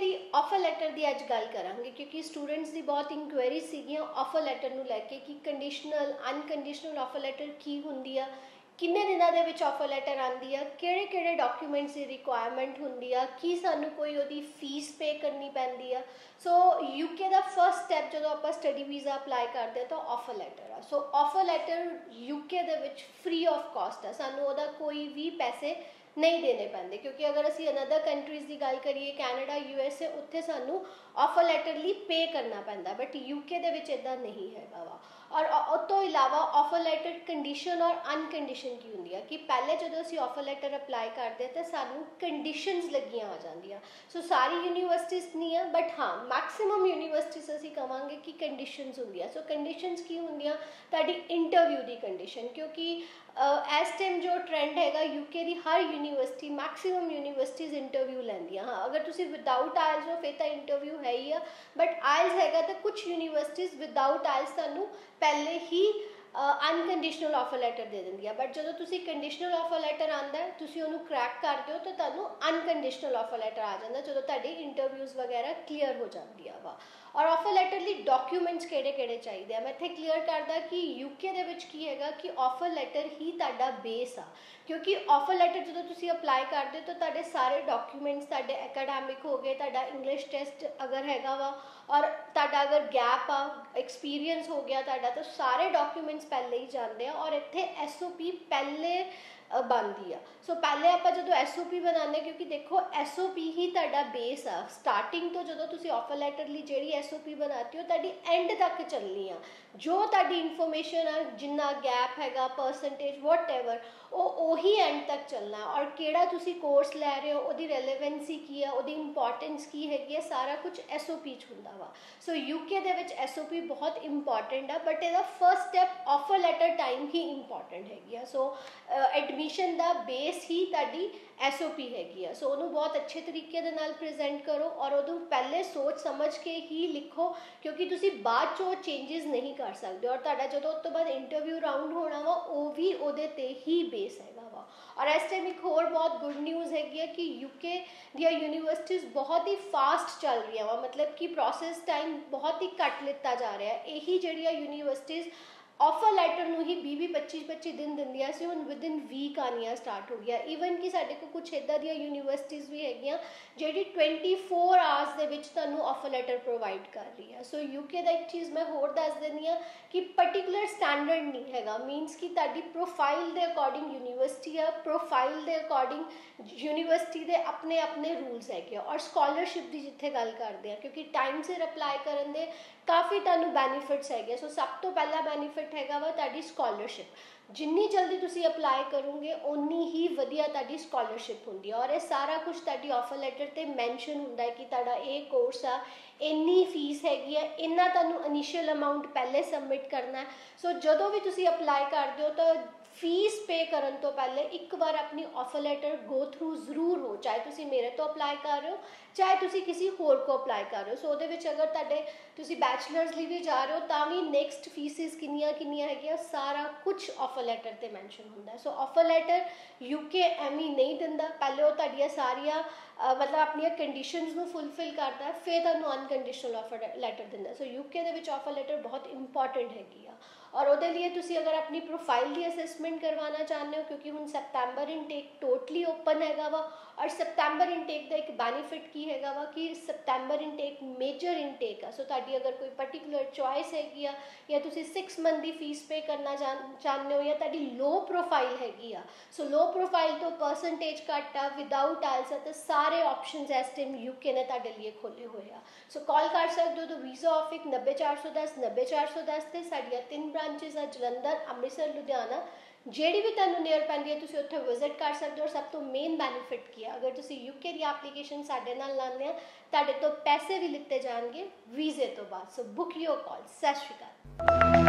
The offer letter की अच गल करांगे क्योंकि स्टूडेंट्स की बहुत इंक्वायरी सीगियां ऑफर लैटर नूं लैके कि कंडीशनल अनकंडीशनल ऑफर लैटर की हुंदी आ, किन्ने दिनों के विच ऑफर लैटर आती है, किहड़े-किहड़े डॉक्यूमेंट्स की रिक्वायरमेंट हुंदी आ, की सानूं कोई उहदी फीस पे करनी पैंदी आ। सो यूके का फर्स्ट स्टैप जो आप स्टडी वीज़ा अपलाई करते तो ऑफर लैटर आ। सो ऑफर लैटर यूके दे विच फ्री ऑफ कॉस्ट आ, सानूं उहदा कोई भी पैसे नहीं देने पैंदे क्योंकि अगर असी अनदर कंट्रीज़ की गल करिए कैनेडा USA उत्थे सानू ऑफर लैटर लिए पे करना पैंदा, बट यूके दे विच इदां नहीं है बाबा। और उस तो इलावा ऑफर लैटर कंडीशन और अनकंडीशन की हुंदी है कि पहले जदों असी ऑफर लैटर अप्लाई करते तो सानू कंडीशनस लगियां आ जांदियां। सो सारी यूनीवर्सिटीज़ नहीं है बट हाँ मैक्सीमम यूनीवर्सिटीज़ असी कहांगे कि कंडीशनस हुंदियां। सो कंडीशनस की हुंदियां तुहाडी इंटरव्यू की कंडीशन, क्योंकि इस टाइम जो ट्रेंड हैगा यूके की हर यूनीवर्सिटी मैक्सीमम यूनीवर्सिटीज़ इंटरव्यू लैंदियां। हाँ अगर तुसी विदाउट आयल्स हो फिर तो इंटरव्यू है ही है, बट आयल्स हैगा तो कुछ यूनीवर्सिटीज़ विदाउट आयल्स तुहानूं पहले ही अनकंडीशनल ऑफर लैटर दे देंदी है, बट जो तुसी कंडीशनल ऑफर लैटर आंदा है तुसी उहनूं क्रैक करदे हो तो तुहानूं अनकंडीशनल ऑफर लैटर आ जांदा जो तुहाडे इंटरव्यूज़ वगैरह क्लीयर हो जाती है वा। और ऑफर लैटर लिए डॉक्यूमेंट्स किहड़े-किहड़े चाहिए आ, मैं इत्थे क्लीयर करदा कि यूके दे विच की हैगा कि ऑफर लैटर ही तुहाडा बेस आ, क्योंकि ऑफर लैटर जो तुसी अप्लाई करते हो तो तुहाडे सारे डॉक्यूमेंट्स तुहाडे एकेडमिक हो गए, तुहाडा इंग्लिश टेस्ट अगर हैगा वा और तुहाडा अगर गैप आ एक्सपीरियंस हो गया तुहाडा, तो सारे डॉक्यूमेंट्स पहले ही जांदे आ और इत्थे SOP पहले बनती है। सो पहले आप जो SOP बनाने क्योंकि देखो SOP ही तुहाडा बेस आ, स्टार्टिंग तो जो तुसी ऑफर लैटर लिए जिहड़ी SOP बनाती हो तुहाडी एंड तक चलनी आ, जो तुहाडी इन्फॉर्मेशन आ जिन्ना गैप हैगा परसेंटेज वॉट एवर वो ही एंड तक चलना। और केड़ा तुसी कोर्स लै रहे हो उहदी रेलेवेंसी की है उहदी इंपॉर्टेंस की हैगी है, सारा कुछ SOP च हुंदा वा। सो यूके दे विच SOP बहुत इंपॉर्टेंट है, बट इसदा first step offer letter time ही इंपॉर्टेंट हैगी है। सो एडमिशन दा बेस ही तुहाडी SOP हैगी है। सो उहनूं बहुत अच्छे तरीके दे नाल प्रेजेंट करो और उहदूं पहले सोच समझ के ही लिखो क्योंकि तुसी बाद चो चेंजेस नहीं कर सकदे और तुहाडा जदों उस तों बाद इंटरव्यू राउंड होना वा वह भी उहदे ते ही बेस हैगा वा। और इस टाइम एक होर बहुत गुड न्यूज़ हैगी है कि यूके दियां यूनीवर्सिटीज़ बहुत ही फास्ट चल रही वा, मतलब कि प्रोसेस टाइम बहुत ही घट लिता जा रहा है। यही जिहड़ियां यूनीवर्सिटीज़ ऑफर लैटर नूं ही 20-25 दिन दिंदियां सी, हुण विदिन वीक आनिया स्टार्ट हो गया। ईवन कि साडे को कुछ इदां दियां यूनीवर्सिटीज़ भी हैगियां जिहड़ी 24 आवर्स दे विच तुहानूं ऑफर लैटर प्रोवाइड कर रही है। सो यूके दा एक चीज़ मैं होर दस दिंदी आ कि पर्टिकुलर स्टैंडर्ड नहीं हैगा, मीनस कि तुहाडी प्रोफाइल दे अकॉर्डिंग यूनीवर्सिटी आ, प्रोफाइल दे अकॉर्डिंग यूनीवर्सिटी दे अपने अपने रूल्स हैगे और स्कॉलरशिप दी जिथे गल करदे आ क्योंकि टाइम सिर अपलाई करन दे काफ़ी तुहानूं बेनीफिट्स हैगे। सो सब तो पहला बेनीफिट हैगा वा तुहाडी स्कॉलरशिप, जिन्नी जल्दी तुसी अप्लाई करोगे उन्नी ही वधिया तुहाडी स्कॉलरशिप हुंदी है और यह सारा कुछ तुहाडी ऑफर लैटर ते मैंशन हुंदा है कि तुहाडा ये कोर्स आ, इन्नी फीस हैगी है, इन्ना तुहानूं इनिशियल अमाउंट पहले सबमिट करना है। सो जदों भी तुसी अप्लाई करदे हो तो फीस पे करन तो पहले एक बार अपनी ऑफर लैटर गो थ्रू जरूर हो, चाहे तुसी मेरे तो अप्लाई कर रहे हो चाहे तुसी किसी होर को अप्लाई कर रहे हो। सो उहदे विच अगर तुहाडे तुसी बैचलर्स लिए भी जा रहे हो तां वी नैक्सट फीसिस किन्नियां किन्नियां हैगियां सारा कुछ ऑफर लैटर ते मैंशन हुंदा है। सो ऑफर लैटर यूके एमी नहीं दिंदा, पहले ओह तुहाडीआं सारियां मतलब अपनी कंडीशनस नूं फुलफिल करदा है फिर तुहानूं अनकंडीशनल ऑफर लैटर दिंदा। सो यूके दे विच ऑफर लैटर बहुत इंपॉर्टेंट हैगी आ और उहदे लिए तुसी अगर अपनी प्रोफाइल दी असैसमेंट करवाना चाहते हो क्योंकि हुण सितंबर इनटेक टोटली ओपन हैगा वा और सितंबर इनटेक दा एक बेनीफिट की हैगा वा कि सितंबर इनटेक मेजर इनटेक आ। सो तुहाडी अगर कोई पर्टिकुलर चॉइस हैगी आ या तुसी 6 मंथ दी फीस पे करना चाहते हो या तुहाडी लो प्रोफाइल हैगी आ, सो लो प्रोफाइल तो परसेंटेज घट आ विदाउट आयल्स आ, तो सारे ऑप्शंस इस टाइम यूके ने तुहाडे लिए खोले हुए आ। सो कॉल कर सकते हो तो वीज़ा ऑफिक 90 410 से साढ़िया 3 ब्रांचिज़ आ जलंधर अमृतसर लुधियाना, जिहड़ी भी तुहानूं नियर पैंदी है तुसीं उत्थे विजिट कर सकदे हो। और सब तो मेन बेनीफिट की है अगर तुसीं यूके दी एप्लीकेशन साडे नाल लांदे आ तुहाडे तो पैसे भी लिते जाणगे वीज़े तो बाद। So book your call. सत श्री अकाल।